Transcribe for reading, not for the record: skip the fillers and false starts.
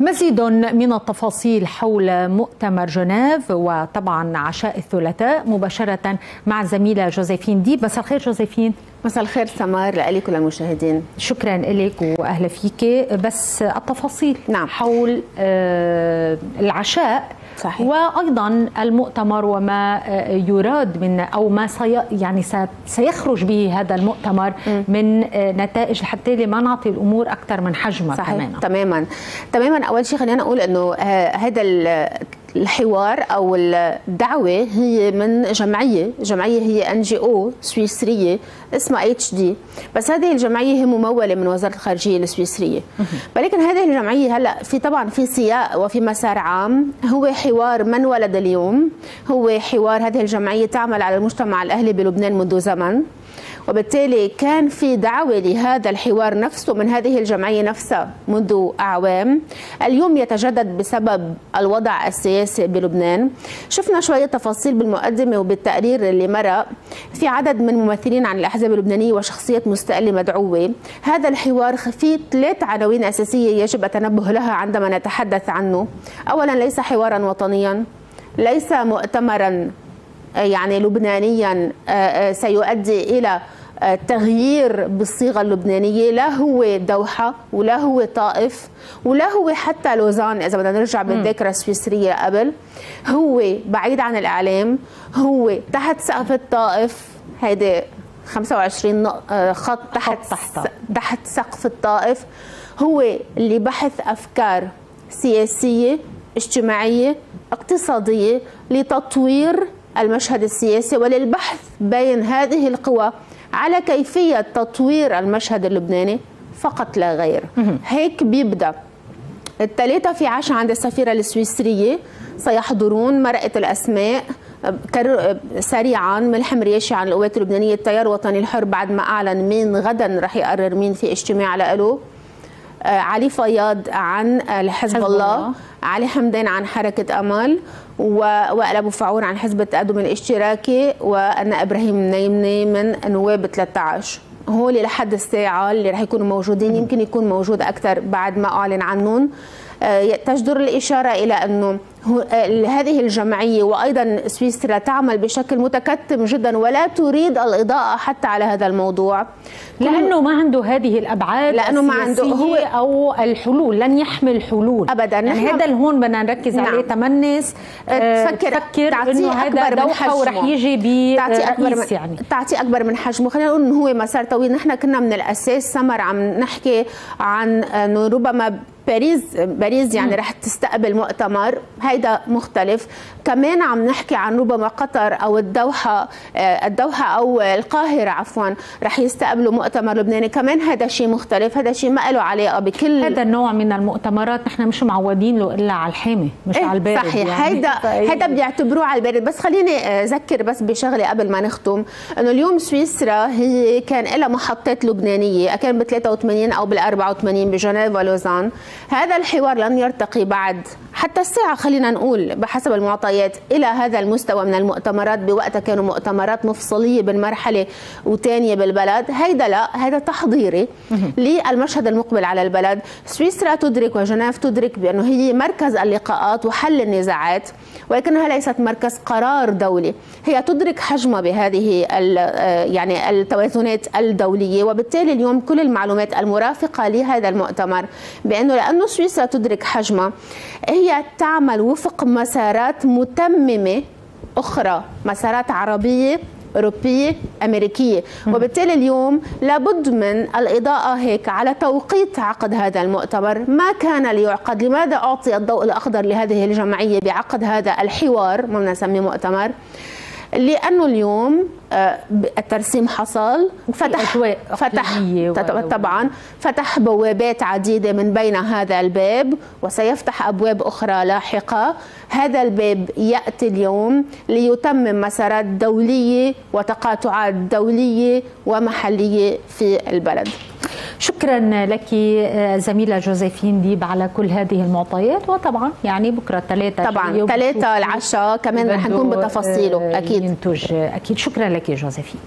مزيد من التفاصيل حول مؤتمر جنيف وطبعا عشاء الثلاثاء مباشرة مع الزميلة جوزيفين ديب. مساء الخير جوزيفين. مساء الخير سمار، لأليك وللمشاهدين. شكرا إليك وأهلا فيك. بس التفاصيل نعم. حول العشاء صحيح. وأيضا المؤتمر وما يراد من أو ما سيخرج به هذا المؤتمر من نتائج حتى لما نعطي الأمور أكثر من حجمها. صحيح تماما. أول شيء خلينا نقول أنه هذا الحوار أو الدعوة هي من جمعية هي NGO سويسرية اسمها اتش دي، بس هذه الجمعية هي ممولة من وزارة الخارجية السويسرية. ولكن هذه الجمعية هلا طبعا في سياق وفي مسار عام، هو حوار من ولد اليوم، هو حوار هذه الجمعية تعمل على المجتمع الأهلي بلبنان منذ زمن، وبالتالي كان في دعوة لهذا الحوار نفسه من هذه الجمعية نفسها منذ أعوام. اليوم يتجدد بسبب الوضع السياسي بلبنان. شفنا شوية تفاصيل بالمقدمة وبالتقرير اللي مرق في عدد من ممثلين عن الأحزاب اللبنانية وشخصيات مستقلة مدعوة. هذا الحوار فيه 3 عناوين أساسية يجب التنبه لها عندما نتحدث عنه. أولا، ليس حوارا وطنيا، ليس مؤتمرا يعني لبنانيا سيؤدي إلى تغيير بالصيغة اللبنانية، لا هو دوحة ولا هو طائف ولا هو حتى لوزان إذا بدنا نرجع بالذاكرة السويسرية قبل. هو بعيد عن الإعلام، هو تحت سقف الطائف. هيدا 25 خط تحت سقف الطائف. هو اللي بحث أفكار سياسية اجتماعية اقتصادية لتطوير المشهد السياسي وللبحث بين هذه القوى على كيفية تطوير المشهد اللبناني فقط لا غير. هيك بيبدأ. 3 في 10 عند السفيرة السويسرية سيحضرون. مرقت الأسماء سريعا. ملحم رياشي عن القوات اللبنانية، التيار الوطني الحر بعد ما أعلن مين غدا رح يقرر مين في اجتماع له. علي فياض عن حزب الله، علي حمدان عن حركة أمل، وأبو فعور عن حزب التقدم الاشتراكي، وأنا إبراهيم منيمنة من نواب 13. هو اللي لحد الساعة اللي رح يكونوا موجودين. يمكن يكون موجود أكثر بعد ما أعلن عنهم. تجدر الإشارة إلى أنه هذه الجمعية وأيضا سويسرا تعمل بشكل متكتم جدا ولا تريد الإضاءة حتى على هذا الموضوع، لأنه ما عنده هذه الأبعاد، لأنه ما عنده هو أو الحلول، لن يحمل حلول أبدا. يعني هذا الهون بدنا نركز نعم. عليه. تمنس تفكر إنه هذا دوحة ورح يجي برئيس، يعني تعطي أكبر من حجمه. خلينا نقول إنه هو مسار طويل. نحن كنا من الأساس سمر عم نحكي عن إنه ربما باريس يعني رح تستقبل مؤتمر، هيدا مختلف. كمان عم نحكي عن ربما قطر او الدوحه او القاهره عفوا رح يستقبلوا مؤتمر لبناني، كمان هذا شيء مختلف، هذا شيء ما له علاقه بكل هذا النوع من المؤتمرات. نحن مش معودين له الا على الحامي مش على البارد. صحيح يعني. هيدا بيعتبروه على البارد. بس خليني اذكر بس بشغله قبل ما نختم، انه اليوم سويسرا هي كان لها محطات لبنانيه، كان ب 83 او بال 84 بجنيف ولوزان. هذا الحوار لن يرتقي بعد حتى الساعة خلينا نقول بحسب المعطيات إلى هذا المستوى من المؤتمرات. بوقتها كانوا مؤتمرات مفصلية بين مرحلة وثانية بالبلد. هيدا لا، هيدا تحضيري للمشهد المقبل على البلد. سويسرا تدرك وجنيف تدرك بأنه هي مركز اللقاءات وحل النزاعات، ولكنها ليست مركز قرار دولي. هي تدرك حجمها بهذه يعني التوازنات الدولية، وبالتالي اليوم كل المعلومات المرافقة لهذا المؤتمر بأنه لأنه سويسرا تدرك حجمها هي تعمل وفق مسارات متممة أخرى، مسارات عربية أوروبية أمريكية. وبالتالي اليوم لابد من الإضاءة هيك على توقيت عقد هذا المؤتمر. ما كان ليعقد؟ لماذا أعطي الضوء الأخضر لهذه الجمعية بعقد هذا الحوار ما بنسميه مؤتمر؟ لأنه اليوم الترسيم حصل، فتح بوابات عديدة من بين هذا الباب، وسيفتح أبواب أخرى لاحقة. هذا الباب يأتي اليوم ليتمم مسارات دولية وتقاطعات دولية ومحلية في البلد. شكرا لك زميلة جوزيفين ديب على كل هذه المعطيات. وطبعا يعني بكرة 3 العشاء كمان رح نكون بتفاصيله أكيد. شكرا لك جوزيفين.